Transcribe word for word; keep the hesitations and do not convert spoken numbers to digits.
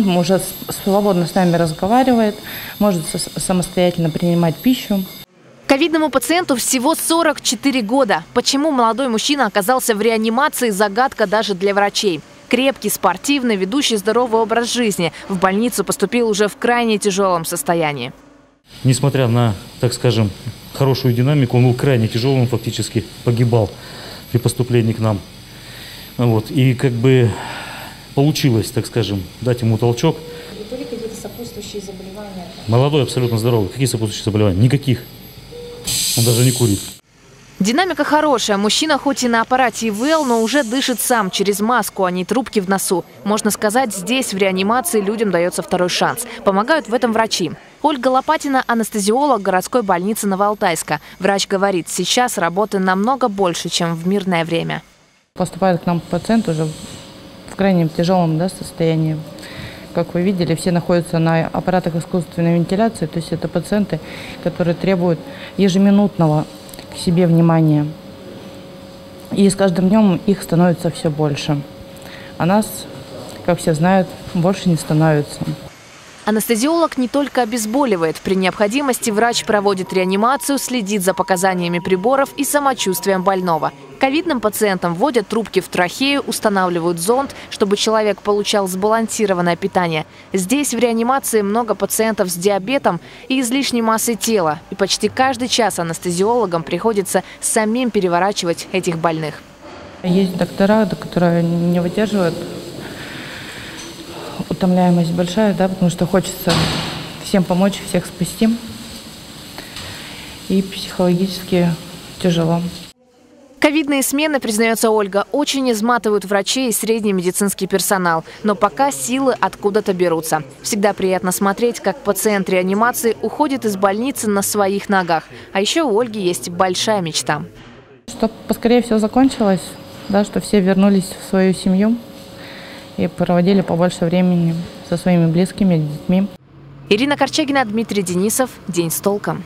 Он уже свободно с нами разговаривает, может самостоятельно принимать пищу. Ковидному пациенту всего сорок четыре года. Почему молодой мужчина оказался в реанимации – загадка даже для врачей. Крепкий, спортивный, ведущий здоровый образ жизни. В больницу поступил уже в крайне тяжелом состоянии. Несмотря на, так скажем, хорошую динамику, он был крайне тяжелым, фактически погибал при поступлении к нам. Вот. И как бы получилось, так скажем, дать ему толчок. Были какие-то сопутствующие заболевания? Молодой, абсолютно здоровый. Какие сопутствующие заболевания? Никаких. Он даже не курит. Динамика хорошая. Мужчина хоть и на аппарате ИВЛ, но уже дышит сам через маску, а не трубки в носу. Можно сказать, здесь в реанимации людям дается второй шанс. Помогают в этом врачи. Ольга Лопатина – анестезиолог городской больницы Новоалтайска. Врач говорит, сейчас работы намного больше, чем в мирное время. Поступает к нам пациент уже в крайне тяжелом, да, состоянии. Как вы видели, все находятся на аппаратах искусственной вентиляции. То есть это пациенты, которые требуют ежеминутного к себе внимания. И с каждым днем их становится все больше. А нас, как все знают, больше не становится. Анестезиолог не только обезболивает. При необходимости врач проводит реанимацию, следит за показаниями приборов и самочувствием больного. Ковидным пациентам вводят трубки в трахею, устанавливают зонд, чтобы человек получал сбалансированное питание. Здесь в реанимации много пациентов с диабетом и излишней массой тела. И почти каждый час анестезиологам приходится самим переворачивать этих больных. Есть доктора, которые не выдерживают. Утомляемость большая, да, потому что хочется всем помочь, всех спасти. И психологически тяжело. Ковидные смены, признается Ольга, очень изматывают врачей и средний медицинский персонал. Но пока силы откуда-то берутся. Всегда приятно смотреть, как пациент реанимации уходит из больницы на своих ногах. А еще у Ольги есть большая мечта. Чтобы поскорее все закончилось, да, чтобы все вернулись в свою семью. И проводили побольше времени со своими близкими, детьми. Ирина Корчегина, Дмитрий Денисов. День с толком.